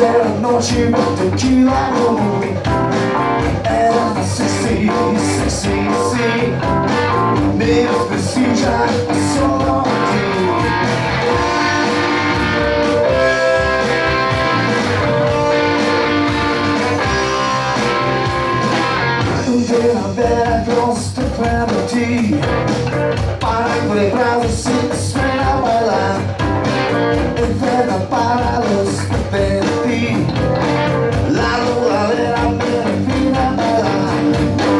せるのしもできないのに NCC CCC ネオプシーじゃその時 Then I lost the clarity パラグレラウススペラバラ Para los de ti, la duda de la vida me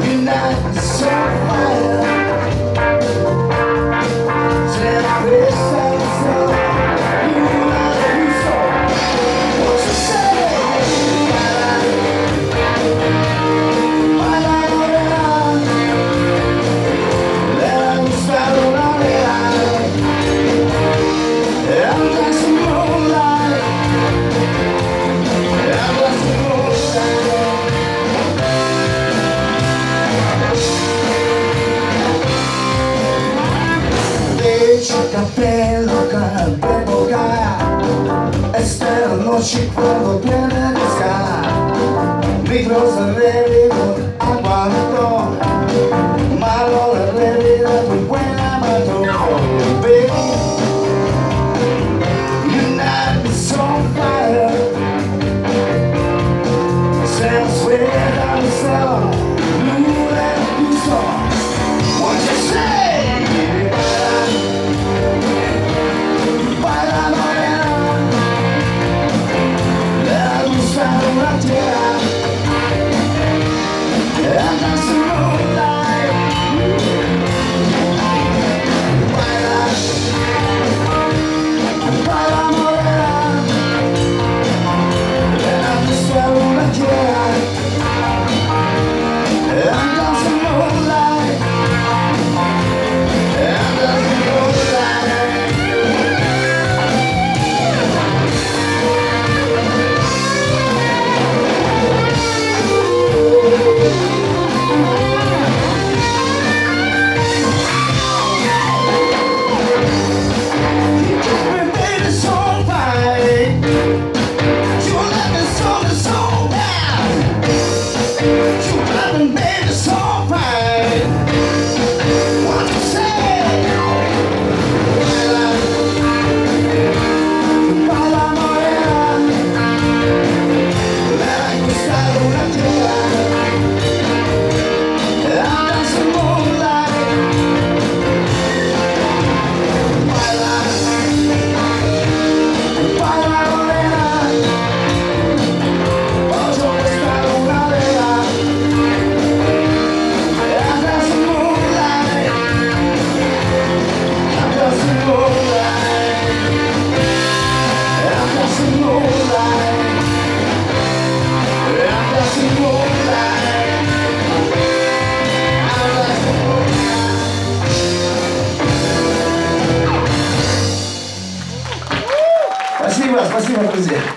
Midnight so fire, siempre estás ahí. Esta noche cuando viene descarga Micros de revivo aguanto Malo de revivo tu buena mató Baby You're not so fire Since we're down the cell You let me saw What you say? Спасибо, друзья.